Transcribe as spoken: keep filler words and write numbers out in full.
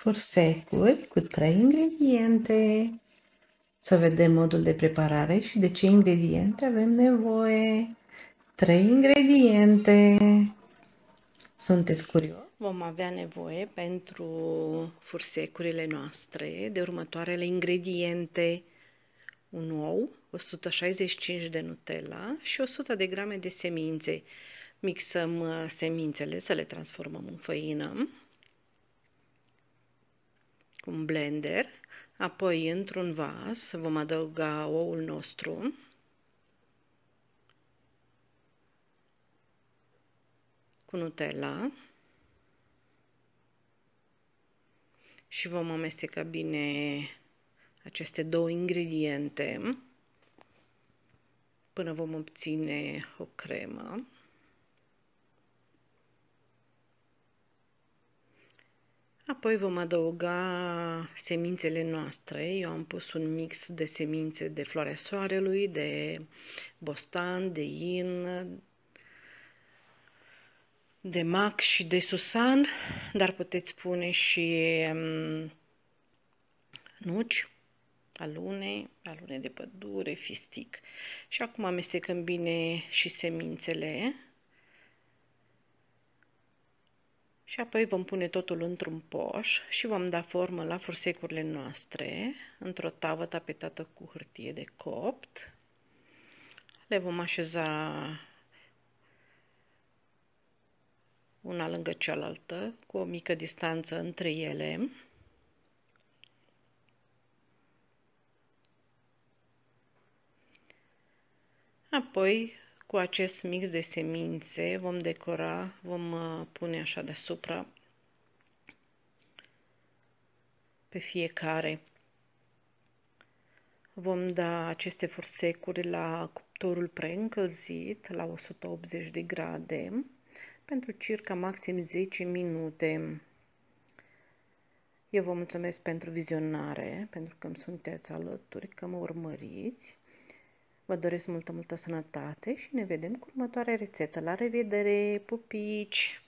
Forsecuri cu trei ingrediente. Să vedem modul de preparare și de ce ingrediente avem nevoie. Trei ingrediente. Sunteți curioși? Vom avea nevoie pentru fursecurile noastre de următoarele ingrediente: un ou, o sută șaizeci și cinci de Nutella și o sută de grame de semințe. Mixăm semințele să le transformăm în făină cu un blender, apoi într-un vas vom adăuga oul nostru, cu Nutella și vom amesteca bine aceste două ingrediente până vom obține o cremă. Apoi vom adăuga semințele noastre. Eu am pus un mix de semințe de floarea soarelui, de bostan, de in, de mac și de susan, dar puteți pune și nuci, alune, alune de pădure, fistic. Și acum amestecăm bine și semințele. Și apoi vom pune totul într-un poș și vom da formă la fursecurile noastre într-o tavă tapetată cu hârtie de copt. Le vom așeza una lângă cealaltă, cu o mică distanță între ele. Apoi, cu acest mix de semințe, vom decora, vom pune așa deasupra pe fiecare. Vom da aceste fursecuri la cuptorul preîncălzit la o sută optzeci de grade pentru circa maxim zece minute. Eu vă mulțumesc pentru vizionare, pentru că îmi sunteți alături, că mă urmăriți. Vă doresc multă, multă sănătate și ne vedem cu următoarea rețetă. La revedere, pupici!